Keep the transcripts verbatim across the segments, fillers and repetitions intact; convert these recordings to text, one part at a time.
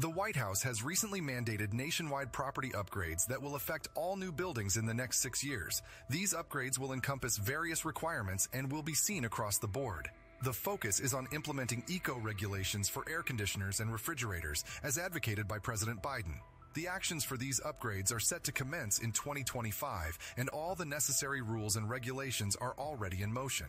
The White House has recently mandated nationwide property upgrades that will affect all new buildings in the next six years. These upgrades will encompass various requirements and will be seen across the board. The focus is on implementing eco-regulations for air conditioners and refrigerators, as advocated by President Biden. The actions for these upgrades are set to commence in twenty twenty-five, and all the necessary rules and regulations are already in motion.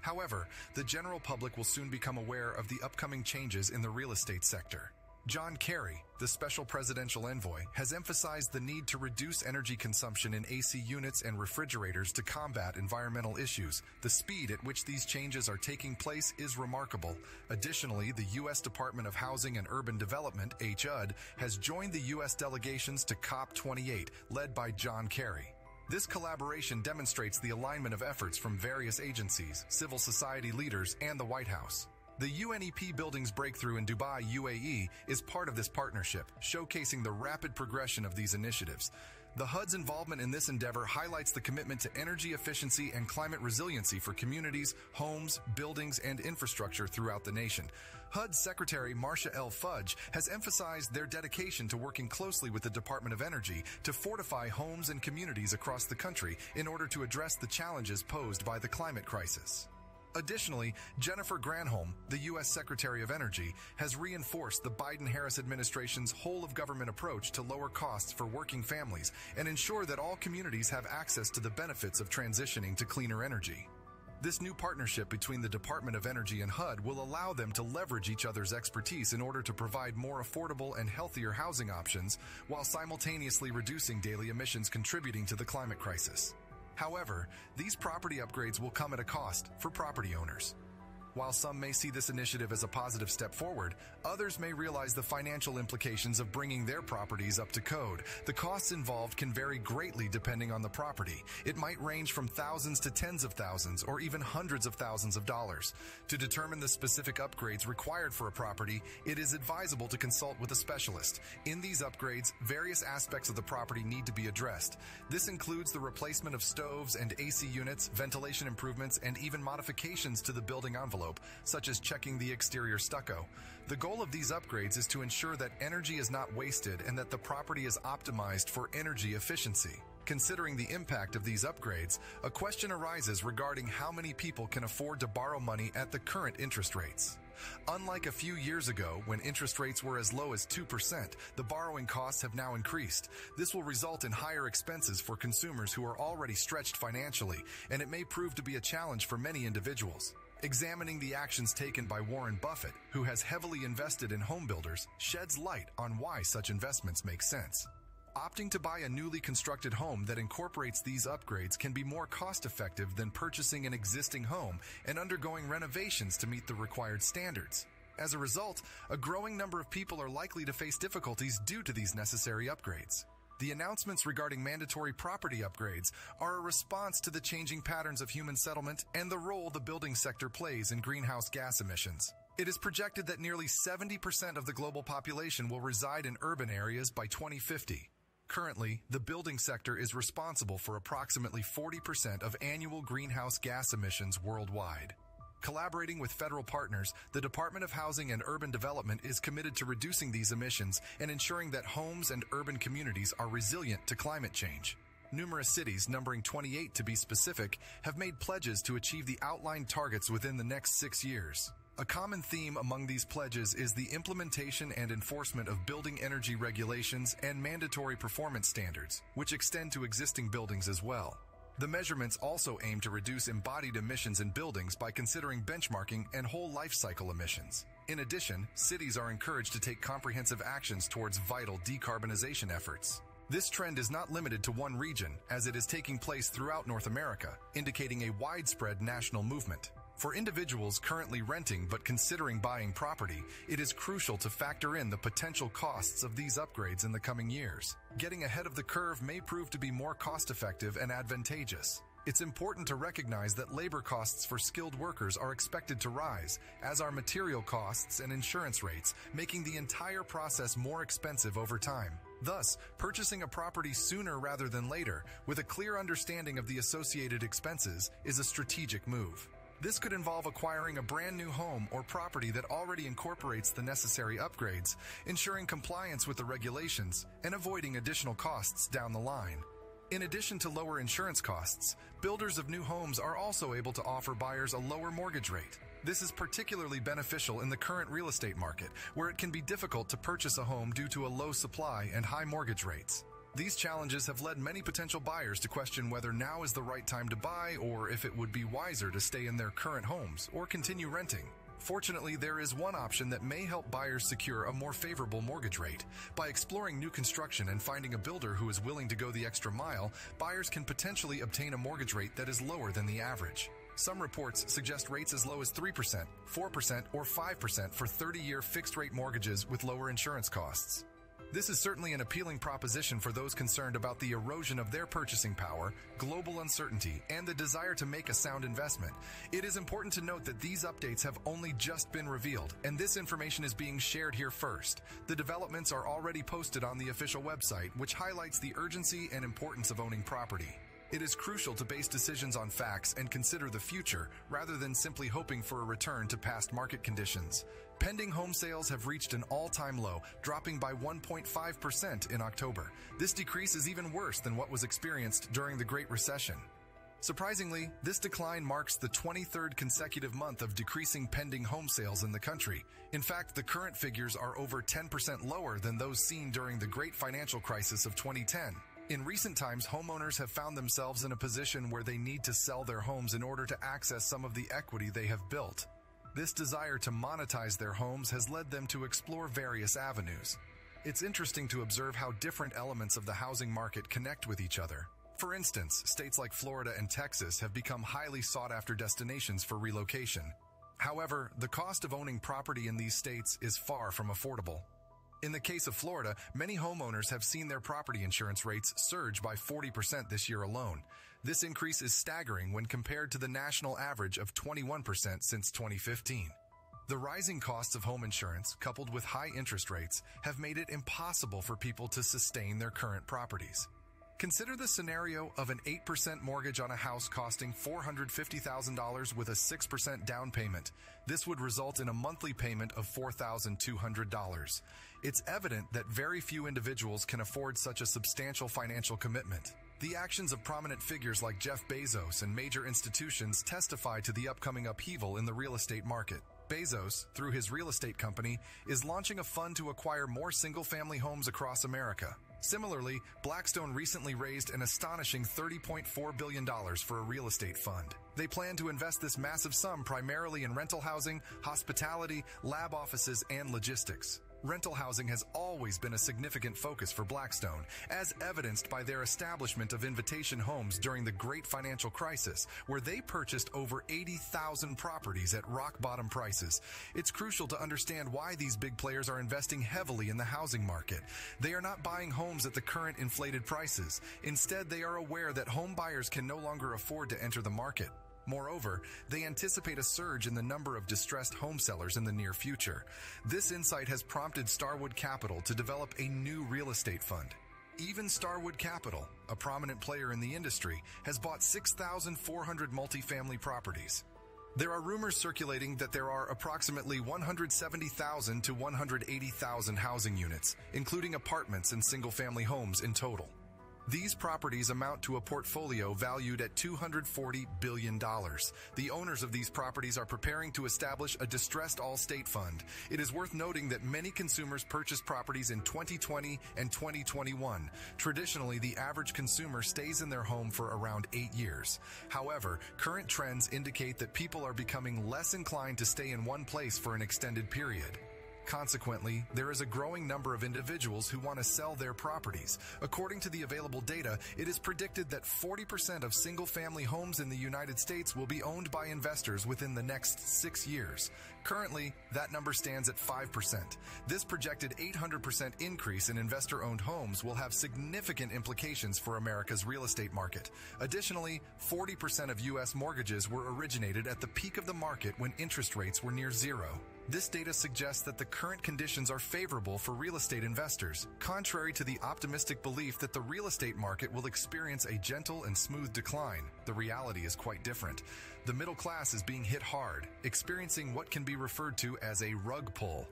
However, the general public will soon become aware of the upcoming changes in the real estate sector. John Kerry, the special presidential envoy, has emphasized the need to reduce energy consumption in A C units and refrigerators to combat environmental issues. The speed at which these changes are taking place is remarkable. Additionally, the U S Department of Housing and Urban Development, H U D, has joined the U S delegations to COP twenty-eight, led by John Kerry. This collaboration demonstrates the alignment of efforts from various agencies, civil society leaders, and the White House. The U N E P building's breakthrough in Dubai, U A E, is part of this partnership, showcasing the rapid progression of these initiatives. The H U D's involvement in this endeavor highlights the commitment to energy efficiency and climate resiliency for communities, homes, buildings, and infrastructure throughout the nation. H U D Secretary Marcia L Fudge has emphasized their dedication to working closely with the Department of Energy to fortify homes and communities across the country in order to address the challenges posed by the climate crisis. Additionally, Jennifer Granholm, the U S Secretary of Energy, has reinforced the Biden-Harris administration's whole-of-government approach to lower costs for working families and ensure that all communities have access to the benefits of transitioning to cleaner energy. This new partnership between the Department of Energy and H U D will allow them to leverage each other's expertise in order to provide more affordable and healthier housing options while simultaneously reducing daily emissions contributing to the climate crisis. However, these property upgrades will come at a cost for property owners. While some may see this initiative as a positive step forward, others may realize the financial implications of bringing their properties up to code. The costs involved can vary greatly depending on the property. It might range from thousands to tens of thousands or even hundreds of thousands of dollars. To determine the specific upgrades required for a property, it is advisable to consult with a specialist. In these upgrades, various aspects of the property need to be addressed. This includes the replacement of stoves and A C units, ventilation improvements, and even modifications to the building envelope, such as checking the exterior stucco. The goal of these upgrades is to ensure that energy is not wasted and that the property is optimized for energy efficiency. Considering the impact of these upgrades, a question arises regarding how many people can afford to borrow money at the current interest rates. Unlike a few years ago, when interest rates were as low as two percent, the borrowing costs have now increased. This will result in higher expenses for consumers who are already stretched financially, and it may prove to be a challenge for many individuals. Examining the actions taken by Warren Buffett, who has heavily invested in homebuilders, sheds light on why such investments make sense. Opting to buy a newly constructed home that incorporates these upgrades can be more cost-effective than purchasing an existing home and undergoing renovations to meet the required standards. As a result, a growing number of people are likely to face difficulties due to these necessary upgrades. The announcements regarding mandatory property upgrades are a response to the changing patterns of human settlement and the role the building sector plays in greenhouse gas emissions. It is projected that nearly seventy percent of the global population will reside in urban areas by twenty fifty. Currently, the building sector is responsible for approximately forty percent of annual greenhouse gas emissions worldwide. Collaborating with federal partners, the Department of Housing and Urban Development is committed to reducing these emissions and ensuring that homes and urban communities are resilient to climate change. Numerous cities, numbering twenty-eight to be specific, have made pledges to achieve the outlined targets within the next six years. A common theme among these pledges is the implementation and enforcement of building energy regulations and mandatory performance standards, which extend to existing buildings as well. The measurements also aim to reduce embodied emissions in buildings by considering benchmarking and whole life cycle emissions. In addition, cities are encouraged to take comprehensive actions towards vital decarbonization efforts. This trend is not limited to one region, as it is taking place throughout North America, indicating a widespread national movement. For individuals currently renting but considering buying property, it is crucial to factor in the potential costs of these upgrades in the coming years. Getting ahead of the curve may prove to be more cost-effective and advantageous. It's important to recognize that labor costs for skilled workers are expected to rise, as are material costs and insurance rates, making the entire process more expensive over time. Thus, purchasing a property sooner rather than later, with a clear understanding of the associated expenses, is a strategic move. This could involve acquiring a brand new home or property that already incorporates the necessary upgrades, ensuring compliance with the regulations, and avoiding additional costs down the line. In addition to lower insurance costs, builders of new homes are also able to offer buyers a lower mortgage rate. This is particularly beneficial in the current real estate market, where it can be difficult to purchase a home due to a low supply and high mortgage rates. These challenges have led many potential buyers to question whether now is the right time to buy or if it would be wiser to stay in their current homes or continue renting. Fortunately, there is one option that may help buyers secure a more favorable mortgage rate. By exploring new construction and finding a builder who is willing to go the extra mile, buyers can potentially obtain a mortgage rate that is lower than the average. Some reports suggest rates as low as three percent, four percent, or five percent for thirty-year fixed-rate mortgages with lower insurance costs. This is certainly an appealing proposition for those concerned about the erosion of their purchasing power, global uncertainty, and the desire to make a sound investment. It is important to note that these updates have only just been revealed, and this information is being shared here first. The developments are already posted on the official website, which highlights the urgency and importance of owning property. It is crucial to base decisions on facts and consider the future, rather than simply hoping for a return to past market conditions. Pending home sales have reached an all-time low, dropping by one point five percent in October. This decrease is even worse than what was experienced during the Great Recession. Surprisingly, this decline marks the twenty-third consecutive month of decreasing pending home sales in the country. In fact, the current figures are over ten percent lower than those seen during the Great Financial Crisis of twenty ten. In recent times, homeowners have found themselves in a position where they need to sell their homes in order to access some of the equity they have built. This desire to monetize their homes has led them to explore various avenues. It's interesting to observe how different elements of the housing market connect with each other. For instance, states like Florida and Texas have become highly sought-after destinations for relocation. However, the cost of owning property in these states is far from affordable. In the case of Florida, many homeowners have seen their property insurance rates surge by forty percent this year alone. This increase is staggering when compared to the national average of twenty-one percent since twenty fifteen. The rising costs of home insurance, coupled with high interest rates, have made it impossible for people to sustain their current properties. Consider the scenario of an eight percent mortgage on a house costing four hundred fifty thousand dollars with a six percent down payment. This would result in a monthly payment of four thousand two hundred dollars. It's evident that very few individuals can afford such a substantial financial commitment. The actions of prominent figures like Jeff Bezos and major institutions testify to the upcoming upheaval in the real estate market. Bezos, through his real estate company, is launching a fund to acquire more single-family homes across America. Similarly, Blackstone recently raised an astonishing thirty point four billion dollars for a real estate fund. They plan to invest this massive sum primarily in rental housing, hospitality, lab offices, and logistics. Rental housing has always been a significant focus for Blackstone, as evidenced by their establishment of Invitation Homes during the Great Financial Crisis, where they purchased over eighty thousand properties at rock-bottom prices. It's crucial to understand why these big players are investing heavily in the housing market. They are not buying homes at the current inflated prices. Instead, they are aware that home buyers can no longer afford to enter the market. Moreover, they anticipate a surge in the number of distressed home sellers in the near future. This insight has prompted Starwood Capital to develop a new real estate fund. Even Starwood Capital, a prominent player in the industry, has bought six thousand four hundred multifamily properties. There are rumors circulating that there are approximately one hundred seventy thousand to one hundred eighty thousand housing units, including apartments and single-family homes in total. These properties amount to a portfolio valued at two hundred forty billion dollars. The owners of these properties are preparing to establish a distressed all-state fund. It is worth noting that many consumers purchased properties in twenty twenty and twenty twenty-one. Traditionally, the average consumer stays in their home for around eight years. However, current trends indicate that people are becoming less inclined to stay in one place for an extended period. Consequently, there is a growing number of individuals who want to sell their properties. According to the available data, it is predicted that forty percent of single-family homes in the United States will be owned by investors within the next six years. Currently, that number stands at five percent. This projected eight hundred percent increase in investor-owned homes will have significant implications for America's real estate market. Additionally, forty percent of U S mortgages were originated at the peak of the market when interest rates were near zero. This data suggests that the current conditions are favorable for real estate investors, contrary to the optimistic belief that the real estate market will experience a gentle and smooth decline. The reality is quite different. The middle class is being hit hard, experiencing what can be referred to as a rug pull.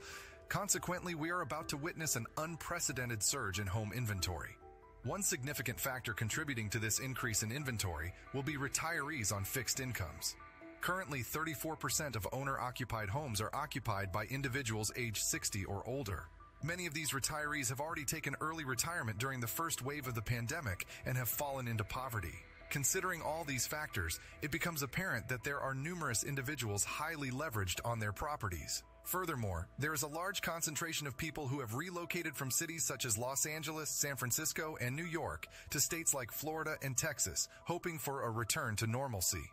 Consequently, we are about to witness an unprecedented surge in home inventory. One significant factor contributing to this increase in inventory will be retirees on fixed incomes. Currently, thirty-four percent of owner-occupied homes are occupied by individuals aged sixty or older. Many of these retirees have already taken early retirement during the first wave of the pandemic and have fallen into poverty. Considering all these factors, it becomes apparent that there are numerous individuals highly leveraged on their properties. Furthermore, there is a large concentration of people who have relocated from cities such as Los Angeles, San Francisco, and New York to states like Florida and Texas, hoping for a return to normalcy.